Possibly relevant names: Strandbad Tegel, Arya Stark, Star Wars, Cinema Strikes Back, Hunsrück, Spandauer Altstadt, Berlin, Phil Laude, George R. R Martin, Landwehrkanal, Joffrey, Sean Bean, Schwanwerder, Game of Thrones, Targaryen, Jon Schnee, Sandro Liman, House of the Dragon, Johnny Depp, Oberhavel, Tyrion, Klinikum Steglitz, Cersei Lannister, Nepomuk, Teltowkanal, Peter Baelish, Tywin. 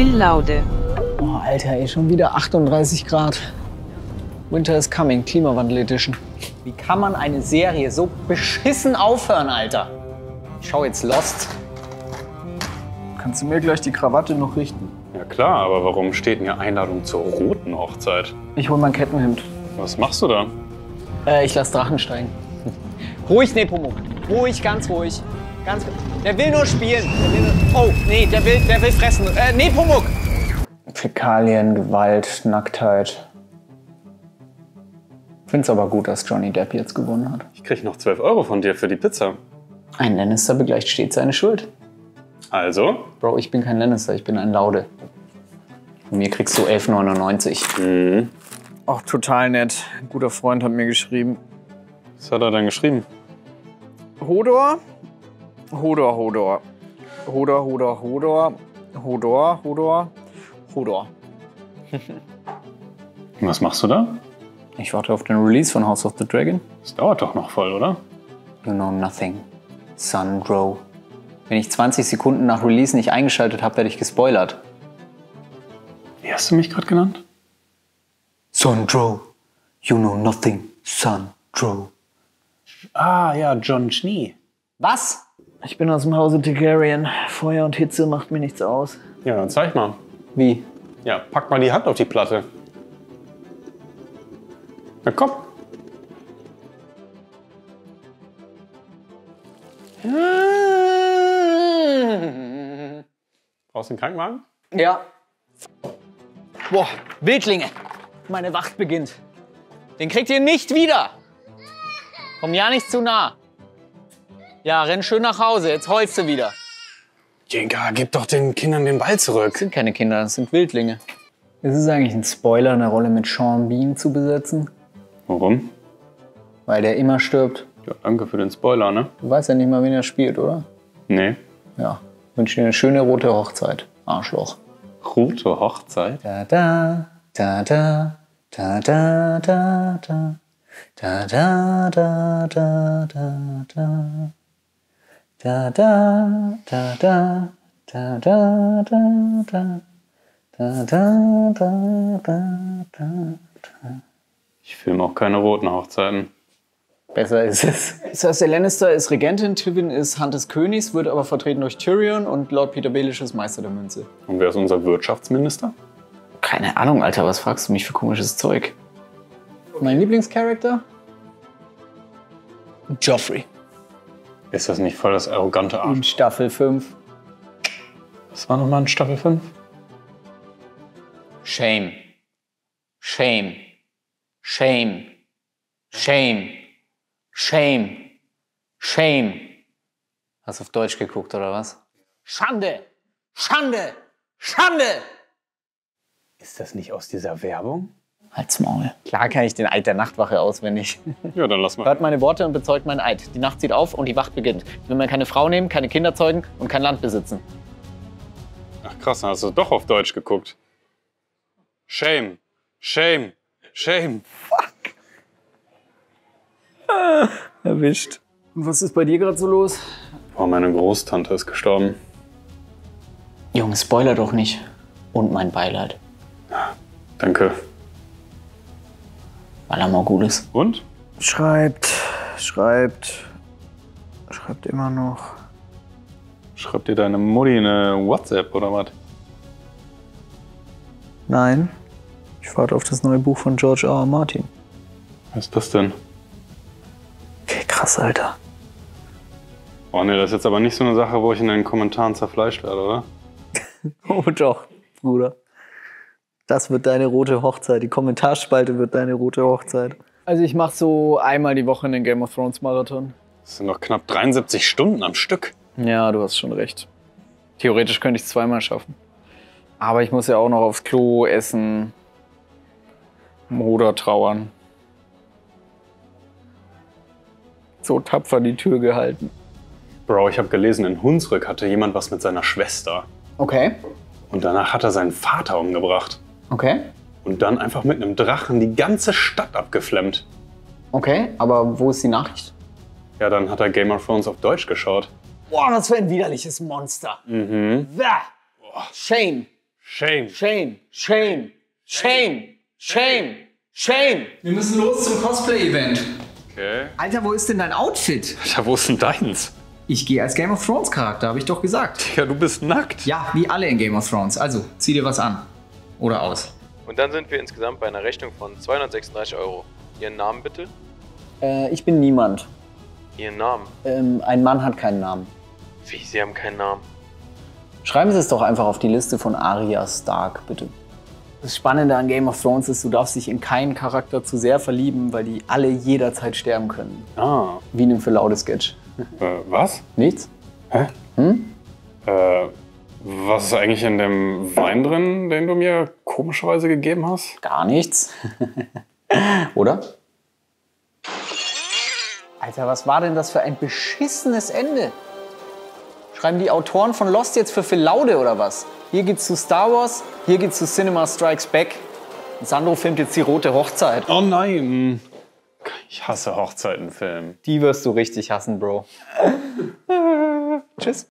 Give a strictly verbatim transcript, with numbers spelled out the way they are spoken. Phil Laude. Oh, Alter, ey, schon wieder achtunddreißig Grad. Winter is coming, Klimawandel Edition. Wie kann man eine Serie so beschissen aufhören, Alter? Ich schau jetzt Lost. Kannst du mir gleich die Krawatte noch richten? Ja klar, aber warum steht mir Einladung zur roten Hochzeit? Ich hol mein Kettenhemd. Was machst du da? Äh, ich lass Drachen steigen. Ruhig, Nepomuk. Ruhig, ganz ruhig. Ganz ruhig. Der will nur spielen. Der will nur... Oh, nee, der will, der will fressen. Äh, Nepomuk! Fäkalien, Gewalt, Nacktheit. Find's aber gut, dass Johnny Depp jetzt gewonnen hat. Ich krieg noch zwölf Euro von dir für die Pizza. Ein Lannister begleicht stets seine Schuld. Also? Bro, ich bin kein Lannister, ich bin ein Laude. Von mir kriegst du elf neunundneunzig. Mhm. Auch total nett. Ein guter Freund hat mir geschrieben. Was hat er denn geschrieben? Hodor, Hodor, Hodor. Hodor, Hodor, Hodor. Hodor, Hodor. Hodor. Was machst du da? Ich warte auf den Release von House of the Dragon. Das dauert doch noch voll, oder? You know nothing, son, bro. Wenn ich zwanzig Sekunden nach Release nicht eingeschaltet habe, werde ich gespoilert. Wie hast du mich gerade genannt? Son, bro. You know nothing, son, bro. Ah, ja, Jon Schnee. Was? Ich bin aus dem Hause Targaryen. Feuer und Hitze macht mir nichts aus. Ja, dann zeig mal. Wie? Ja, pack mal die Hand auf die Platte. Na komm. Brauchst du den Krankenwagen? Ja. Boah, Wildlinge. Meine Wacht beginnt. Den kriegt ihr nicht wieder. Komm ja nicht zu nah. Ja, renn schön nach Hause. Jetzt heulst du wieder. Jenga, gib doch den Kindern den Ball zurück. Das sind keine Kinder, das sind Wildlinge. Ist es eigentlich ein Spoiler, eine Rolle mit Sean Bean zu besetzen? Warum? Weil der immer stirbt. Ja, danke für den Spoiler, ne? Du weißt ja nicht mal, wen er spielt, oder? Nee. Ja, ich wünsche dir eine schöne rote Hochzeit, Arschloch. Rote Hochzeit? Da da, da da, da da, da da, da da, da da, da da. Da da, da da, da da, da da. Da, da, da, da, da, da. Ich filme auch keine roten Hochzeiten. Besser ist es. Cersei Lannister ist Regentin, Tywin ist Hand des Königs, wird aber vertreten durch Tyrion und Lord Peter Baelish ist Meister der Münze. Und wer ist unser Wirtschaftsminister? Keine Ahnung, Alter, was fragst du mich für komisches Zeug? Mein Lieblingscharakter? Joffrey. Ist das nicht voll das arrogante Arsch? In Staffel fünf. Was war nochmal in Staffel fünf? Shame. Shame. Shame. Shame. Shame. Shame. Hast du auf Deutsch geguckt, oder was? Schande! Schande! Schande! Ist das nicht aus dieser Werbung? Halt's Maul. Klar kann ich den Eid der Nachtwache auswendig. Ja, dann lass mal. Hört meine Worte und bezeugt meinen Eid. Die Nacht zieht auf und die Wacht beginnt. Ich will mir keine Frau nehmen, keine Kinder zeugen und kein Land besitzen. Ach krass, dann hast du doch auf Deutsch geguckt. Shame, shame, shame. Fuck. Ah, erwischt. Und was ist bei dir gerade so los? Boah, meine Großtante ist gestorben. Junge, spoiler doch nicht. Und mein Beileid. Ja, danke. Weil er mal gut ist. Und? Schreibt, schreibt, schreibt immer noch. Schreibt dir deine Mutti eine WhatsApp oder was? Nein, ich warte auf das neue Buch von George R R Martin. Was ist das denn? Okay, krass, Alter. Oh ne, das ist jetzt aber nicht so eine Sache, wo ich in den Kommentaren zerfleischt werde, oder? Oh doch, Bruder. Das wird deine rote Hochzeit. Die Kommentarspalte wird deine rote Hochzeit. Also ich mache so einmal die Woche einen Game of Thrones Marathon. Das sind noch knapp dreiundsiebzig Stunden am Stück. Ja, du hast schon recht. Theoretisch könnte ich es zweimal schaffen. Aber ich muss ja auch noch aufs Klo, essen, Bruder trauern. So tapfer die Tür gehalten. Bro, ich habe gelesen, in Hunsrück hatte jemand was mit seiner Schwester. Okay. Und danach hat er seinen Vater umgebracht. Okay. Und dann einfach mit einem Drachen die ganze Stadt abgeflemmt. Okay, aber wo ist die Nachricht? Ja, dann hat er Game of Thrones auf Deutsch geschaut. Boah, was für ein widerliches Monster. Mhm. Bäh. Shame. Shame. Shame. Shame. Shame. Shame. Shame. Wir müssen los zum Cosplay-Event. Okay. Alter, wo ist denn dein Outfit? Alter, wo ist denn deins? Ich gehe als Game of Thrones Charakter, habe ich doch gesagt. Digga, du bist nackt. Ja, wie alle in Game of Thrones. Also, zieh dir was an. Oder aus. Und dann sind wir insgesamt bei einer Rechnung von zweihundertsechsunddreißig Euro. Ihren Namen bitte? Äh, ich bin niemand. Ihren Namen? Ähm, ein Mann hat keinen Namen. Wie, Sie haben keinen Namen? Schreiben Sie es doch einfach auf die Liste von Arya Stark, bitte. Das Spannende an Game of Thrones ist, du darfst dich in keinen Charakter zu sehr verlieben, weil die alle jederzeit sterben können. Ah. Wie in einem Phil Laude Sketch. Äh, was? Nichts. Hä? Hm? Äh, was ist eigentlich in dem Wein drin, den du mir komischerweise gegeben hast? Gar nichts. Oder? Alter, was war denn das für ein beschissenes Ende? Schreiben die Autoren von Lost jetzt für Phil Laude oder was? Hier geht's zu Star Wars, hier geht's zu Cinema Strikes Back. Sandro filmt jetzt die rote Hochzeit. Oh nein! Ich hasse Hochzeitenfilme. Die wirst du richtig hassen, Bro.